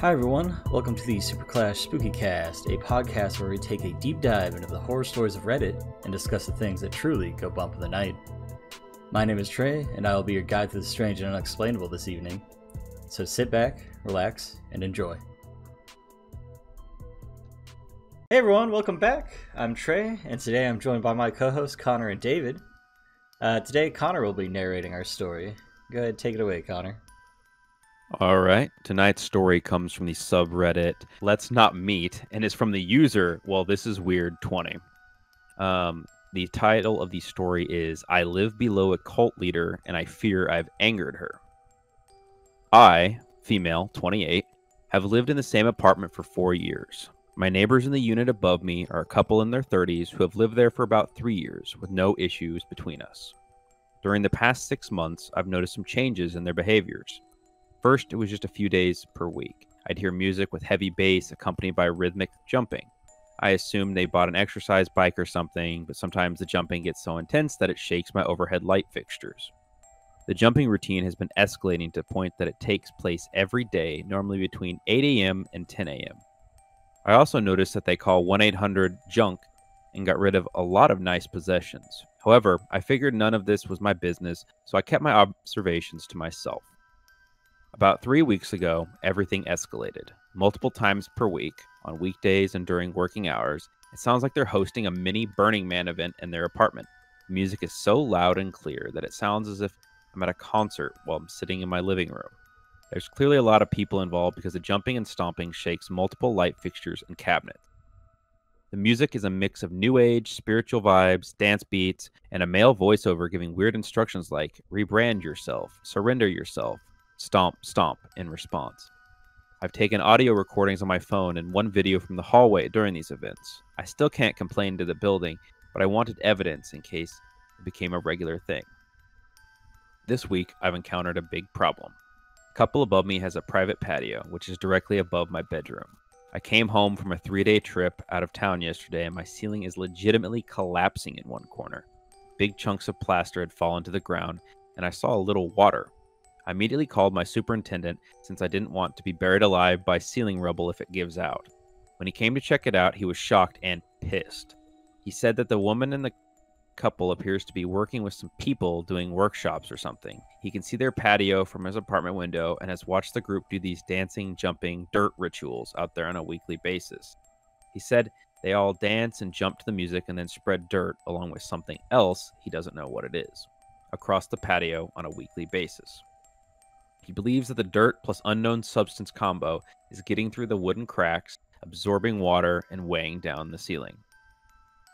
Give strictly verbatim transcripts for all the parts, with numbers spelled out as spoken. Hi everyone, welcome to the Super Clash SpookyCast, a podcast where we take a deep dive into the horror stories of Reddit and discuss the things that truly go bump in the night. My name is Trey, and I will be your guide through the strange and unexplainable this evening. So sit back, relax, and enjoy. Hey everyone, welcome back. I'm Trey, and today I'm joined by my co-hosts Connor and David. Uh, today Connor will be narrating our story. Go ahead, take it away, Connor. All right. Tonight's story comes from the subreddit Let's Not Meet and is from the user u/well this is weird twenty. Um, the title of the story is I Live Below a Cult Leader and I Fear I've Angered Her. I, female, twenty-eight, have lived in the same apartment for four years. My neighbors in the unit above me are a couple in their thirties who have lived there for about three years with no issues between us. During the past six months, I've noticed some changes in their behaviors. First, it was just a few days per week. I'd hear music with heavy bass accompanied by rhythmic jumping. I assumed they bought an exercise bike or something, but sometimes the jumping gets so intense that it shakes my overhead light fixtures. The jumping routine has been escalating to the point that it takes place every day, normally between eight a m and ten a m I also noticed that they call one eight hundred junk and got rid of a lot of nice possessions. However, I figured none of this was my business, so I kept my observations to myself. About three weeks ago, everything escalated. Multiple times per week, on weekdays and during working hours, it sounds like they're hosting a mini Burning Man event in their apartment. The music is so loud and clear that it sounds as if I'm at a concert while I'm sitting in my living room. There's clearly a lot of people involved because the jumping and stomping shakes multiple light fixtures and cabinets. The music is a mix of new age, spiritual vibes, dance beats, and a male voiceover giving weird instructions like, rebrand yourself, surrender yourself, stomp, stomp, in response. I've taken audio recordings on my phone and one video from the hallway during these events. I still can't complain to the building, but I wanted evidence in case it became a regular thing. This week, I've encountered a big problem. A couple above me has a private patio, which is directly above my bedroom. I came home from a three-day trip out of town yesterday, and my ceiling is legitimately collapsing in one corner. Big chunks of plaster had fallen to the ground, and I saw a little water. I immediately called my superintendent since I didn't want to be buried alive by ceiling rubble if it gives out. When he came to check it out, he was shocked and pissed. He said that the woman and the couple appears to be working with some people doing workshops or something. He can see their patio from his apartment window and has watched the group do these dancing, jumping, dirt rituals out there on a weekly basis. He said they all dance and jump to the music and then spread dirt along with something else, he doesn't know what it is, across the patio on a weekly basis. He believes that the dirt plus unknown substance combo is getting through the wooden cracks, absorbing water, and weighing down the ceiling.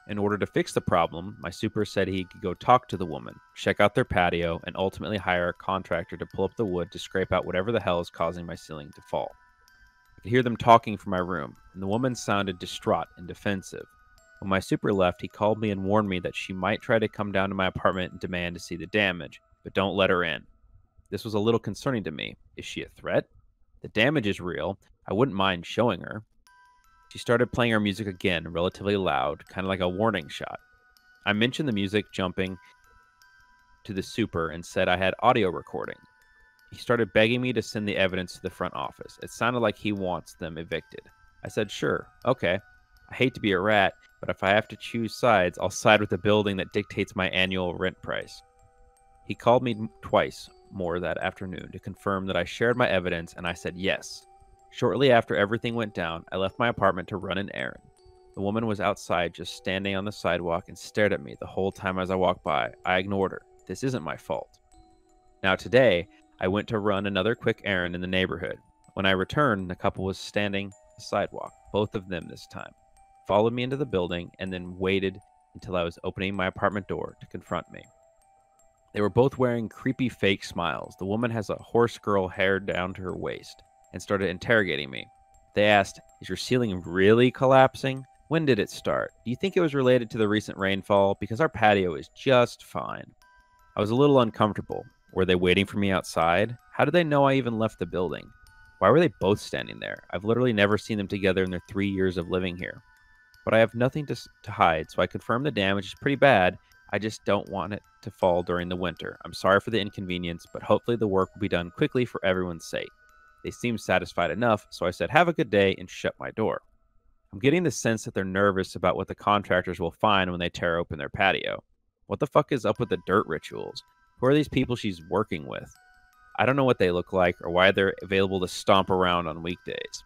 In order to fix the problem, my super said he could go talk to the woman, check out their patio, and ultimately hire a contractor to pull up the wood to scrape out whatever the hell is causing my ceiling to fall. I could hear them talking from my room, and the woman sounded distraught and defensive. When my super left, he called me and warned me that she might try to come down to my apartment and demand to see the damage, but don't let her in. This was a little concerning to me. Is she a threat? The damage is real. I wouldn't mind showing her. She started playing her music again, relatively loud, kind of like a warning shot. I mentioned the music jumping to the super and said I had audio recording. He started begging me to send the evidence to the front office. It sounded like he wants them evicted. I said, sure, okay. I hate to be a rat, but if I have to choose sides, I'll side with the building that dictates my annual rent price. He called me twice more that afternoon to confirm that I shared my evidence, and I said yes. Shortly after everything went down, I left my apartment to run an errand. The woman was outside just standing on the sidewalk and stared at me the whole time as I walked by. I ignored her. This isn't my fault. Now today, I went to run another quick errand in the neighborhood. When I returned, the couple was standing on the sidewalk, both of them this time, followed me into the building, and then waited until I was opening my apartment door to confront me. They were both wearing creepy fake smiles. The woman has a horse girl hair down to her waist and started interrogating me. They asked, is your ceiling really collapsing? When did it start? Do you think it was related to the recent rainfall? Because our patio is just fine. I was a little uncomfortable. Were they waiting for me outside? How did they know I even left the building? Why were they both standing there? I've literally never seen them together in their three years of living here. But I have nothing to, to hide, so I confirm the damage is pretty bad. I just don't want it to fall during the winter. I'm sorry for the inconvenience, but hopefully the work will be done quickly for everyone's sake. They seemed satisfied enough, so I said, have a good day, and shut my door. I'm getting the sense that they're nervous about what the contractors will find when they tear open their patio. What the fuck is up with the dirt rituals? Who are these people she's working with? I don't know what they look like or why they're available to stomp around on weekdays.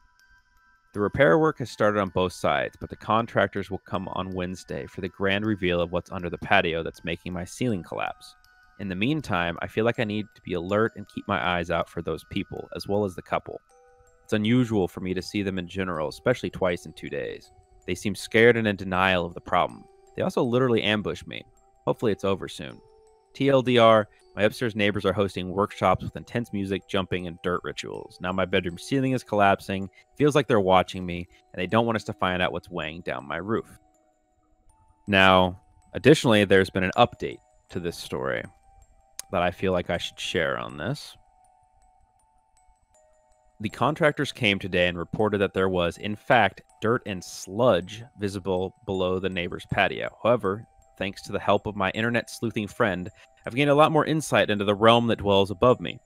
The repair work has started on both sides, but the contractors will come on Wednesday for the grand reveal of what's under the patio that's making my ceiling collapse. In the meantime, I feel like I need to be alert and keep my eyes out for those people, as well as the couple. It's unusual for me to see them in general, especially twice in two days. They seem scared and in denial of the problem. They also literally ambush me. Hopefully it's over soon. T L D R, my upstairs neighbors are hosting workshops with intense music, jumping, and dirt rituals. Now my bedroom ceiling is collapsing, feels like they're watching me, and they don't want us to find out what's weighing down my roof. Now, additionally, there's been an update to this story that I feel like I should share on this. The contractors came today and reported that there was, in fact, dirt and sludge visible below the neighbor's patio. However, thanks to the help of my internet sleuthing friend, I've gained a lot more insight into the realm that dwells above me.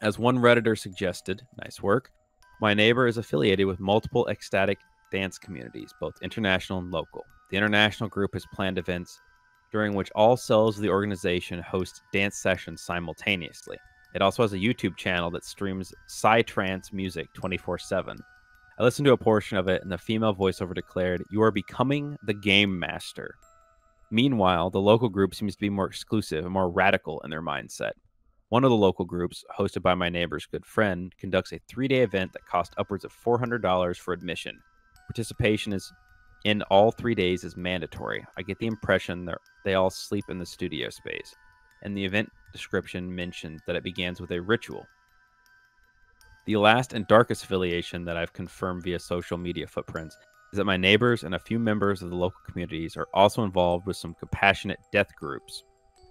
As one Redditor suggested, nice work, my neighbor is affiliated with multiple ecstatic dance communities, both international and local. The international group has planned events during which all cells of the organization host dance sessions simultaneously. It also has a YouTube channel that streams psytrance music twenty-four seven. I listened to a portion of it, and the female voiceover declared, "You are becoming the game master." Meanwhile, the local group seems to be more exclusive and more radical in their mindset. One of the local groups, hosted by my neighbor's good friend, conducts a three-day event that costs upwards of four hundred dollars for admission. Participation is in all three days is mandatory. I get the impression that they all sleep in the studio space, and the event description mentioned that it begins with a ritual. The last and darkest affiliation that I've confirmed via social media footprints is that my neighbors and a few members of the local communities are also involved with some compassionate death groups.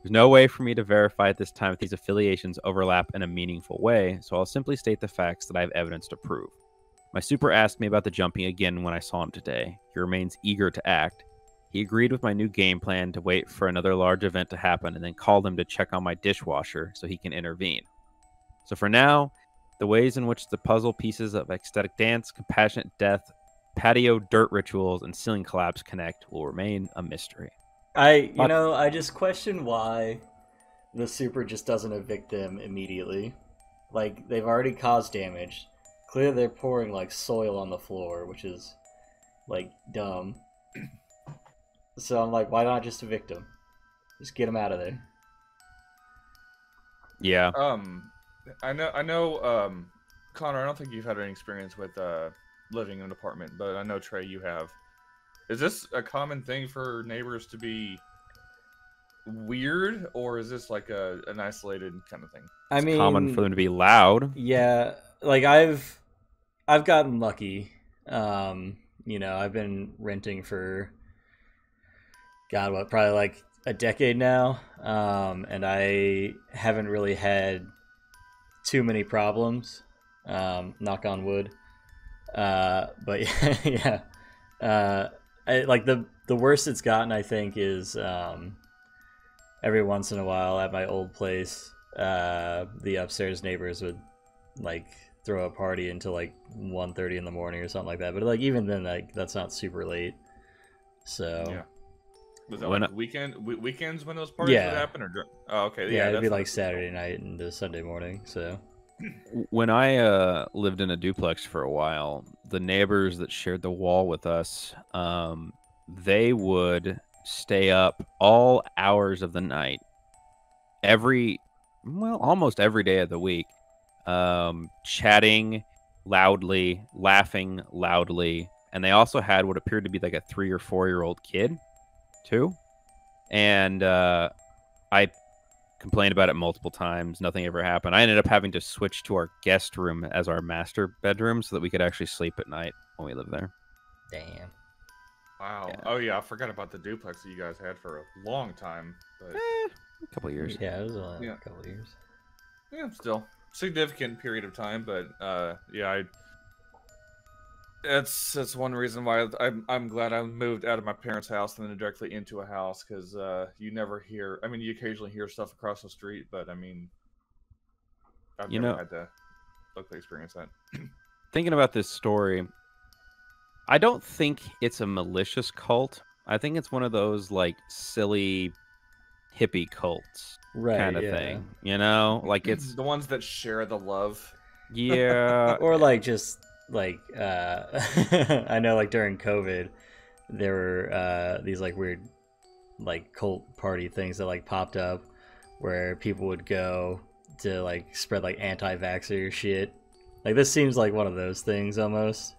There's no way for me to verify at this time if these affiliations overlap in a meaningful way, so I'll simply state the facts that I have evidence to prove. My super asked me about the jumping again when I saw him today. He remains eager to act. He agreed with my new game plan to wait for another large event to happen and then called him to check on my dishwasher so he can intervene. So for now, the ways in which the puzzle pieces of ecstatic dance, compassionate death, patio dirt rituals, and ceiling collapse connect will remain a mystery. I, you but, know, I just question why the super just doesn't evict them immediately. Like, they've already caused damage. Clearly they're pouring, like, soil on the floor, which is, like, dumb. So I'm like, why not just evict them? Just get them out of there. Yeah. Um, I know, I know, um, Connor, I don't think you've had any experience with, uh, living in an apartment, but I know, Trey, you have. Is this a common thing for neighbors to be weird, or is this, like, a an isolated kind of thing? I it's mean... common for them to be loud. Yeah, like, I've, I've gotten lucky. Um, you know, I've been renting for... God, what, probably like a decade now, um, and I haven't really had too many problems, um, knock on wood, uh, but yeah, uh, I, like the, the worst it's gotten, I think, is um, every once in a while at my old place, uh, the upstairs neighbors would like throw a party until like one thirty in the morning or something like that, but like even then, like, that's not super late, so... Yeah. Was that like weekend weekends when those parties yeah. would happen, or oh, okay, yeah, yeah it'd be like Saturday night into Sunday morning. So when I uh, lived in a duplex for a while, the neighbors that shared the wall with us, um, they would stay up all hours of the night, every well, almost every day of the week, um, chatting loudly, laughing loudly, and they also had what appeared to be like a three or four year old kid. Two, and uh, I complained about it multiple times. Nothing ever happened. I ended up having to switch to our guest room as our master bedroom so that we could actually sleep at night when we lived there. Damn. Wow. Yeah. Oh yeah, I forgot about the duplex that you guys had for a long time. But... Eh, a couple of years. Yeah, it was only yeah. a couple of years. Yeah, still significant period of time, but uh, yeah, I. That's that's one reason why I'm I'm glad I moved out of my parents' house and then directly into a house, because uh, you never hear. I mean, you occasionally hear stuff across the street, but I mean, I've you never know, had to luckily experienced that. Thinking about this story, I don't think it's a malicious cult. I think it's one of those like silly hippie cults, right, kind of yeah. thing. You know, like it's the ones that share the love. Yeah, or like just like uh, I know, like during COVID, there were uh, these like weird like cult party things that like popped up where people would go to like spread like anti-vaxxer shit. Like this seems like one of those things almost,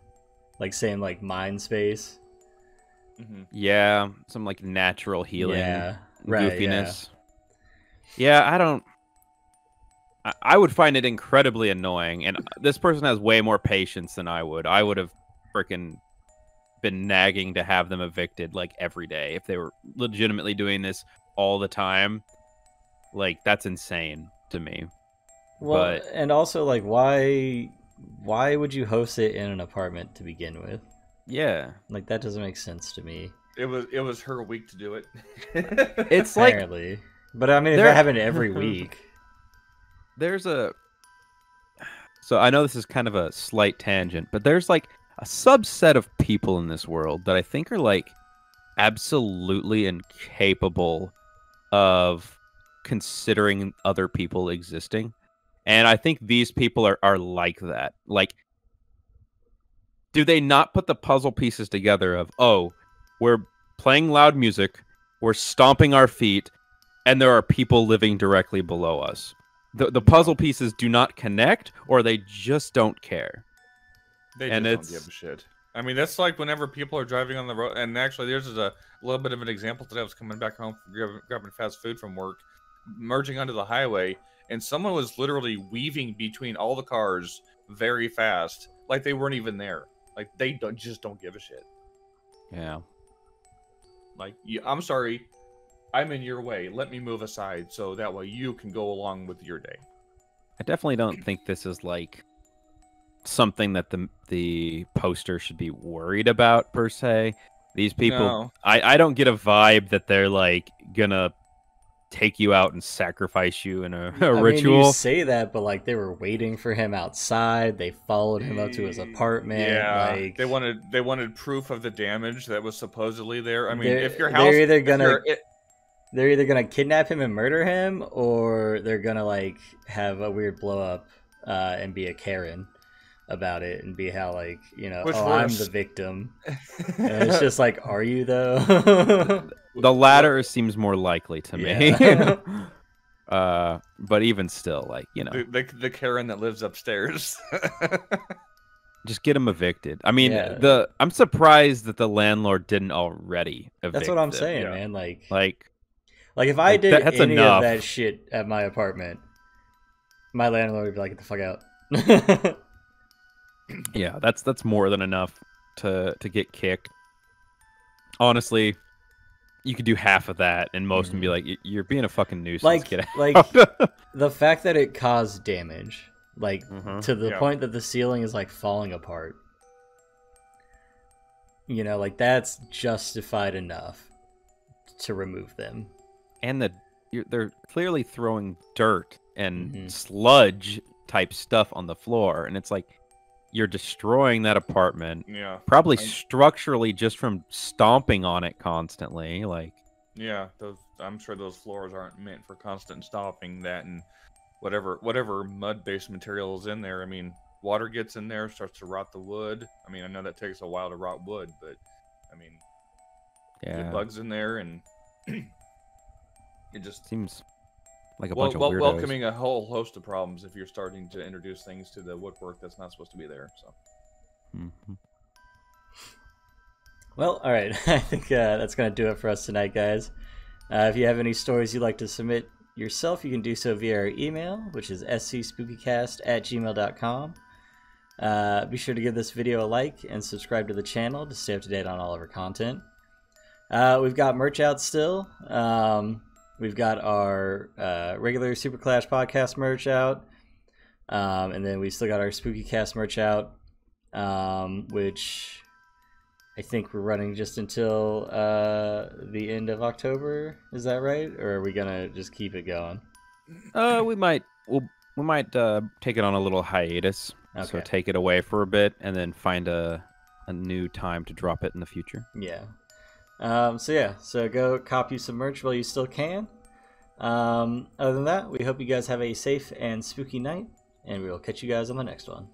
like same like mind space. Mm-hmm. Yeah, some like natural healing, yeah, right, goofiness. Yeah. yeah, I don't. I, I would find it incredibly annoying, and this person has way more patience than I would. I would have freaking been nagging to have them evicted like every day if they were legitimately doing this all the time. Like that's insane to me. Well, but... and also like why why would you host it in an apartment to begin with? Yeah, like that doesn't make sense to me. It was it was her week to do it. It's apparently. Like, but I mean, if that happened every week. There's a. So I know this is kind of a slight tangent, but there's like a subset of people in this world that I think are like absolutely incapable of considering other people existing, and I think these people are are like that, like. Do they not put the puzzle pieces together of, oh, we're playing loud music, we're stomping our feet, and there are people living directly below us? The the puzzle pieces do not connect, or they just don't care. They and just it's... don't give a shit. I mean, that's like whenever people are driving on the road, and actually there's a little bit of an example today. I was coming back home, grabbing fast food from work, merging onto the highway, and someone was literally weaving between all the cars very fast, like they weren't even there. Like, they don't, just don't give a shit. Yeah. Like, you, I'm sorry. I'm in your way. Let me move aside so that way you can go along with your day. I definitely don't think this is, like, something that the the poster should be worried about, per se. These people... No. I, I don't get a vibe that they're, like, gonna take you out and sacrifice you in a, a I ritual. Mean, you say that, but like they were waiting for him outside. They followed him up to his apartment. Yeah, like, they wanted they wanted proof of the damage that was supposedly there. I mean, if your house, they're either gonna it, they're either gonna kidnap him and murder him, or they're gonna like have a weird blow up uh, and be a Karen about it and be how like, you know, oh, I'm the victim. And it's just like, are you though? The latter seems more likely to me. Yeah. uh, but even still, like, you know. The, the, the Karen that lives upstairs. Just get him evicted. I mean, yeah. the I'm surprised that the landlord didn't already evict That's what I'm him. saying, yeah. man. Like, like, like if I like did that, any enough. of that shit at my apartment, my landlord would be like, get the fuck out. Yeah, that's that's more than enough to, to get kicked. Honestly... You could do half of that, and most mm-hmm. would be like, "You're being a fucking nuisance." Like, Get out. like the fact that it caused damage, like mm-hmm. to the yeah. point that the ceiling is like falling apart. You know, like that's justified enough to remove them. And the you're, they're clearly throwing dirt and mm-hmm. sludge type stuff on the floor, and it's like you're destroying that apartment. Yeah. Probably I... structurally just from stomping on it constantly. Like, yeah, those, I'm sure those floors aren't meant for constant stomping. That and whatever whatever mud-based material is in there. I mean, water gets in there, starts to rot the wood. I mean, I know that takes a while to rot wood, but I mean, yeah, get bugs in there, and it just seems like a well, bunch of well, weirdos. Welcoming a whole host of problems if you're starting to introduce things to the woodwork that's not supposed to be there. So, mm-hmm. Well, all right. I think uh, that's going to do it for us tonight, guys. Uh, if you have any stories you'd like to submit yourself, you can do so via our email, which is s c spooky cast at gmail dot com. Uh, be sure to give this video a like and subscribe to the channel to stay up to date on all of our content. Uh, we've got merch out still. Um... We've got our uh, regular Super Clash podcast merch out, um, and then we've still got our Spooky Cast merch out, um, which I think we're running just until uh, the end of October. Is that right? Or are we gonna just keep it going? Uh, we might. We'll we might uh, take it on a little hiatus. Okay. So take it away for a bit and then find a a new time to drop it in the future. Yeah. Um, so yeah, so go cop you some merch while you still can. Um, other than that, we hope you guys have a safe and spooky night, and we will catch you guys on the next one.